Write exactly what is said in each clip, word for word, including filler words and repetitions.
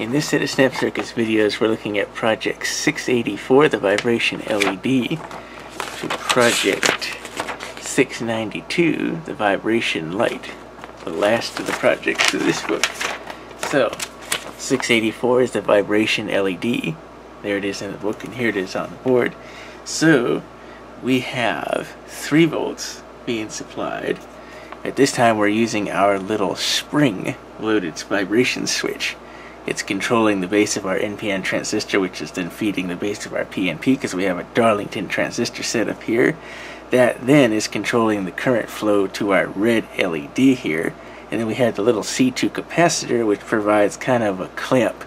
In this set of Snap Circuits videos, we're looking at project six eighty-four, the vibration L E D, to project six ninety-two, the vibration light, the last of the projects of this book. So, six eighty-four is the vibration L E D. There it is in the book, and here it is on the board. So, we have three volts being supplied. At this time, we're using our little spring-loaded vibration switch. It's controlling the base of our N P N transistor, which is then feeding the base of our P N P, because we have a Darlington transistor set up here. That then is controlling the current flow to our red L E D here. And then we have the little C two capacitor, which provides kind of a clamp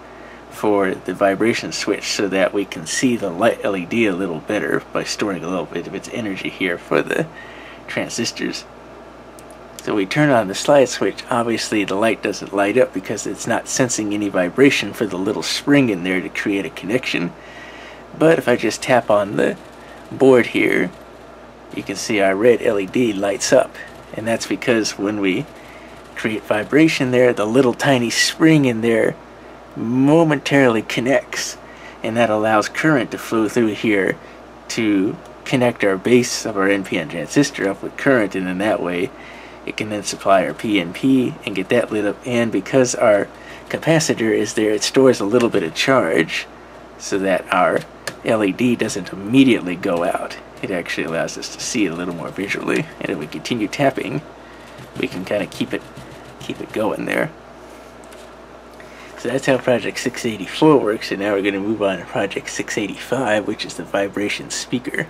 for the vibration switch so that we can see the light L E D a little better by storing a little bit of its energy here for the transistors. So we turn on the slide switch. Obviously the light doesn't light up because it's not sensing any vibration for the little spring in there to create a connection. But if I just tap on the board here, you can see our red L E D lights up. And that's because when we create vibration there, the little tiny spring in there momentarily connects. And that allows current to flow through here to connect our base of our N P N transistor up with current, and in that way it can then supply our P N P and get that lit up. And because our capacitor is there, it stores a little bit of charge so that our L E D doesn't immediately go out. It actually allows us to see it a little more visually. And if we continue tapping, we can kind of keep it, keep it going there. So that's how project six eighty-four works, and now we're going to move on to project six eighty-five, which is the vibration speaker.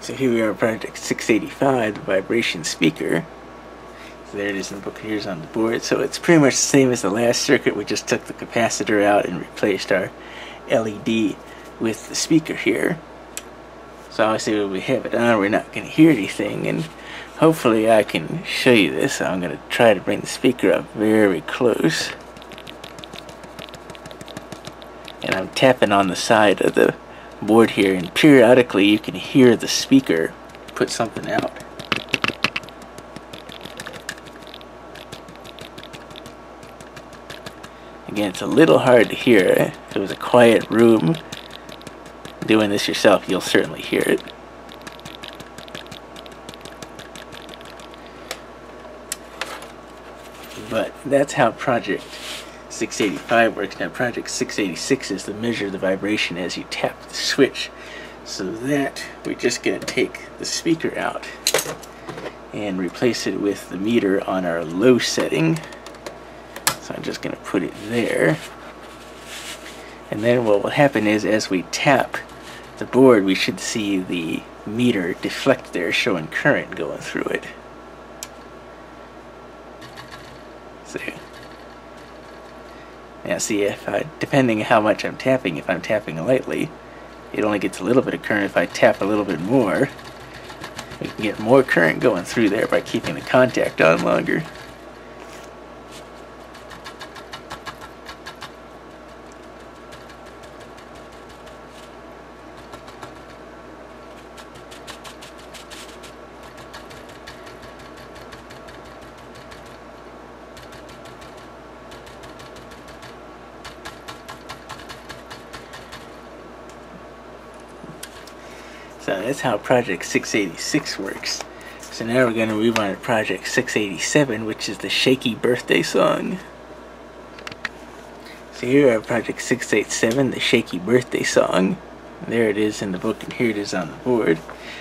So here we are, project six eighty-five, the vibration speaker. So there it is in the book, here's on the board. So it's pretty much the same as the last circuit. We just took the capacitor out and replaced our L E D with the speaker here. So obviously when we have it on, we're not going to hear anything, and hopefully I can show you this. I'm going to try to bring the speaker up very close. And I'm tapping on the side of the board here, and periodically you can hear the speaker put something out. Again, it's a little hard to hear. If it was a quiet room, doing this yourself, you'll certainly hear it. But that's how project six eighty-five works. Now project six eighty-six is to measure the vibration as you tap the switch. So that we're just going to take the speaker out and replace it with the meter on our low setting. So I'm just going to put it there. And then what will happen is as we tap the board, we should see the meter deflect there, showing current going through it. So now see, if I, depending on how much I'm tapping, if I'm tapping lightly, it only gets a little bit of current. If I tap a little bit more, we can get more current going through there by keeping the contact on longer. So that's how project six eighty-six works. So now we're going to move on to project six eighty-seven, which is the shaky birthday song. So here are project six eighty-seven, the shaky birthday song. There it is in the book, and here it is on the board.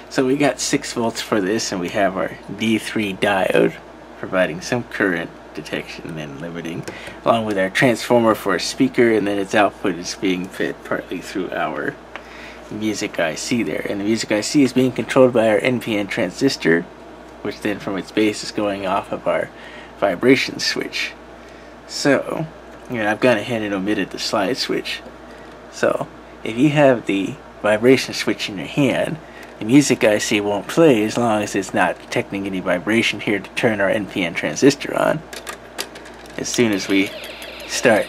So we got six volts for this, and we have our D three diode providing some current detection and limiting, along with our transformer for a speaker, and then its output is being fed partly through our music I C there, and the music I C is being controlled by our N P N transistor, which then from its base is going off of our vibration switch. So, you know, I've gone ahead and omitted the slide switch. So, if you have the vibration switch in your hand, the music I C won't play as long as it's not detecting any vibration here to turn our N P N transistor on. As soon as we start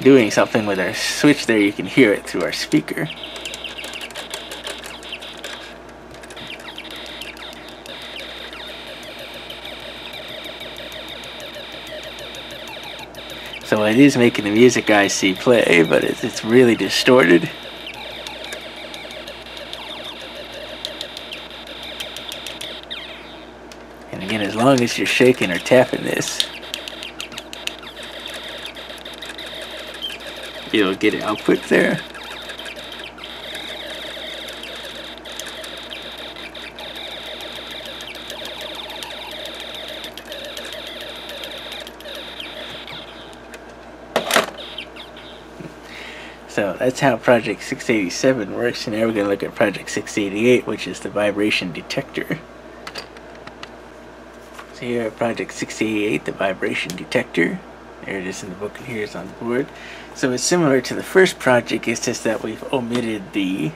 doing something with our switch there, you can hear it through our speaker. so it is making the music I see play, but it's, it's really distorted. And again, as long as you're shaking or tapping this, you'll get an output there. So that's how Project six eighty-seven works, and now we're going to look at Project six eighty-eight, which is the vibration detector. So here at Project six eighty-eight, the vibration detector. There it is in the book, and here it's on the board. So it's similar to the first project, it's just that we've omitted the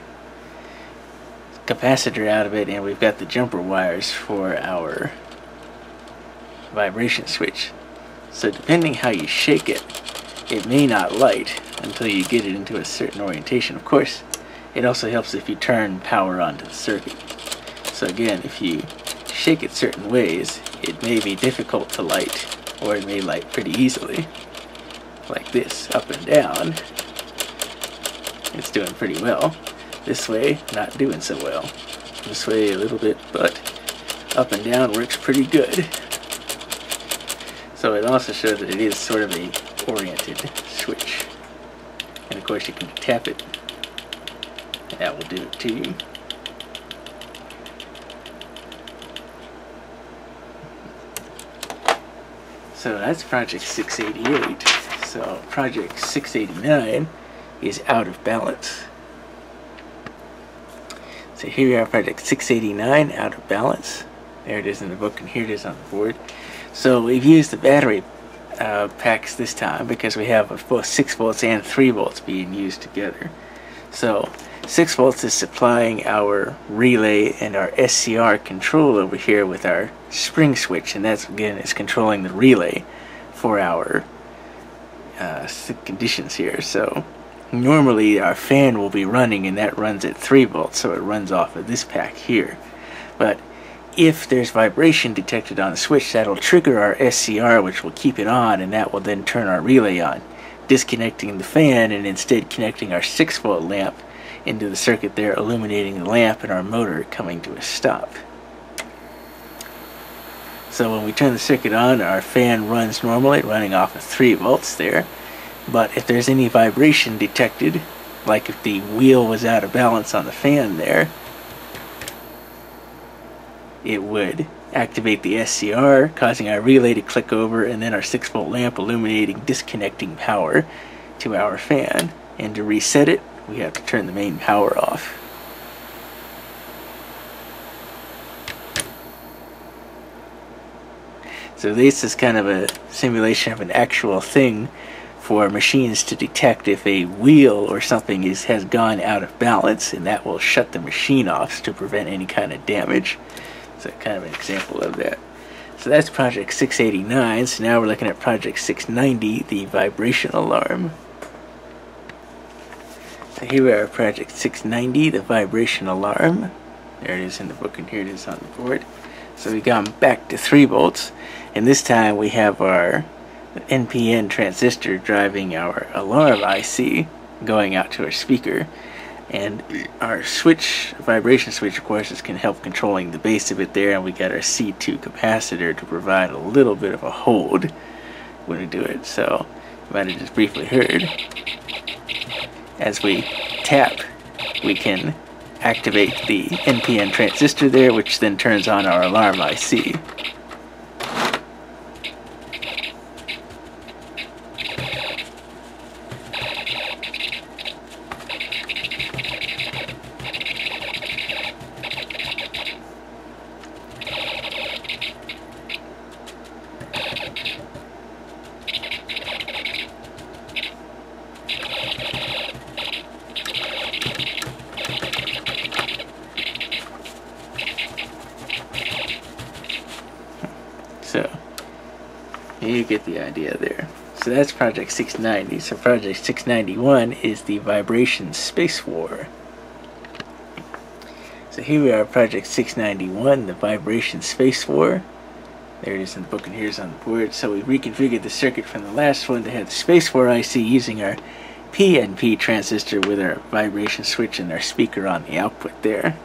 capacitor out of it, and we've got the jumper wires for our vibration switch. So depending how you shake it, it may not light until you get it into a certain orientation. Of course, it also helps if you turn power onto the circuit. So again, if you shake it certain ways, it may be difficult to light, or it may light pretty easily. Like this, up and down, it's doing pretty well. This way, not doing so well. This way a little bit, but up and down works pretty good. So it also shows that it is sort of a oriented switch. And of course you can tap it, and that will do it too. So that's Project six eighty-eight. So Project six eighty-nine is out of balance. So here we are, Project six eighty-nine, out of balance. There it is in the book, and here it is on the board. So we've used the battery Uh, packs this time because we have both six volts and three volts being used together. So six volts is supplying our relay and our S C R control over here with our spring switch, and that's again is controlling the relay for our uh, conditions here. So normally our fan will be running, and that runs at three volts, so it runs off of this pack here. But if there's vibration detected on the switch, that'll trigger our S C R, which will keep it on, and that will then turn our relay on, disconnecting the fan and instead connecting our six volt lamp into the circuit there, illuminating the lamp and our motor coming to a stop. So when we turn the circuit on, our fan runs normally, running off of three volts there. But if there's any vibration detected, like if the wheel was out of balance on the fan there, it would activate the S C R, causing our relay to click over, and then our six volt lamp illuminating, disconnecting power to our fan. And to reset it, we have to turn the main power off. So this is kind of a simulation of an actual thing for machines to detect if a wheel or something is, has gone out of balance, and that will shut the machine off to prevent any kind of damage. So kind of an example of that. So that's Project six eighty-nine. So now we're looking at Project six ninety, the vibration alarm. So here we are, Project six ninety, the vibration alarm. There it is in the book, and here it is on the board. So we've gone back to three volts, and this time we have our N P N transistor driving our alarm I C going out to our speaker. And our switch, vibration switch, of course, is can help controlling the base of it there, and we got our C two capacitor to provide a little bit of a hold when we do it. So you might have just briefly heard, as we tap, we can activate the N P N transistor there, which then turns on our alarm I C. You get the idea there. So that's Project six ninety. So Project six ninety-one is the Vibration Space War. So here we are, Project six ninety-one, the Vibration Space War. There it is in the book and here's on the board. So we reconfigured the circuit from the last one to have the space for I C using our P N P transistor with our vibration switch and our speaker on the output there.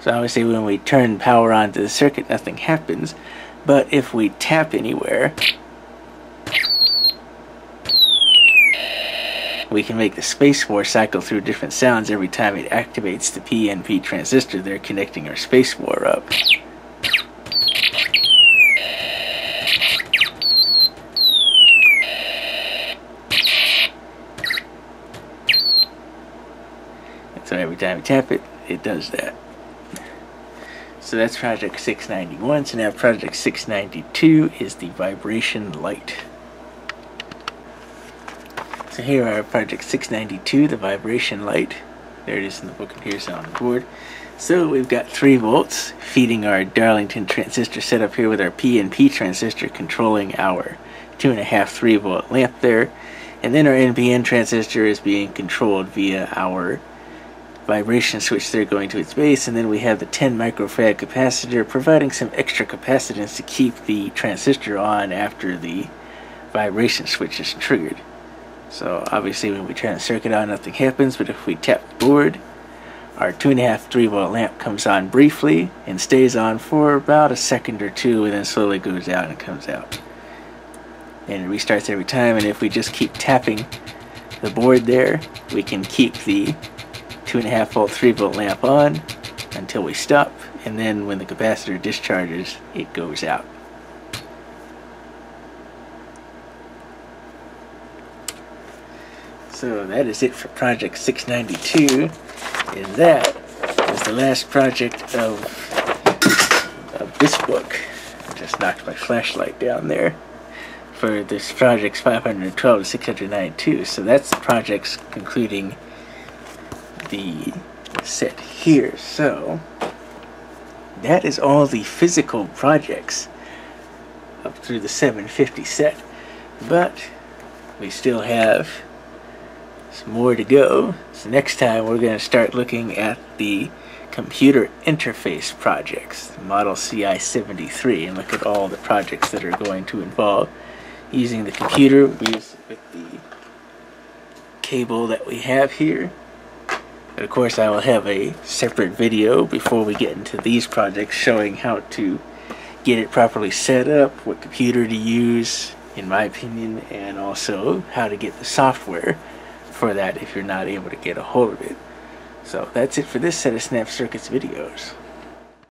So obviously when we turn power on to the circuit, nothing happens. But if we tap anywhere, we can make the space war cycle through different sounds every time it activates the P N P transistor there connecting our space war up. And so every time we tap it, it does that. So that's project six ninety-one. So now project six ninety-two is the vibration light. So here are project six ninety-two, the vibration light. There it is in the book and here's on the board. So we've got three volts feeding our Darlington transistor set up here with our P N P transistor controlling our two and a half three volt lamp there. And then our N P N transistor is being controlled via our vibration switch there going to its base. And then we have the ten microfarad capacitor providing some extra capacitance to keep the transistor on after the vibration switch is triggered. So obviously when we turn the circuit on, nothing happens, but if we tap the board, our two and a half, three volt lamp comes on briefly and stays on for about a second or two, and then slowly goes out and comes out. And it restarts every time, and if we just keep tapping the board there, we can keep the two and a half volt, three volt lamp on until we stop, and then when the capacitor discharges, it goes out. So that is it for project six ninety-two, and that is the last project of, of this book. I just knocked my flashlight down there for this projects five hundred twelve to six hundred ninety-two. So that's the projects concluding the set here. So that is all the physical projects up through the seven fifty set, but we still have some more to go. So next time we're going to start looking at the computer interface projects, model C I seventy-three, and look at all the projects that are going to involve using the computer with the cable that we have here. And of course I will have a separate video before we get into these projects showing how to get it properly set up, what computer to use in my opinion, and also how to get the software for that if you're not able to get a hold of it. So that's it for this set of Snap Circuits videos.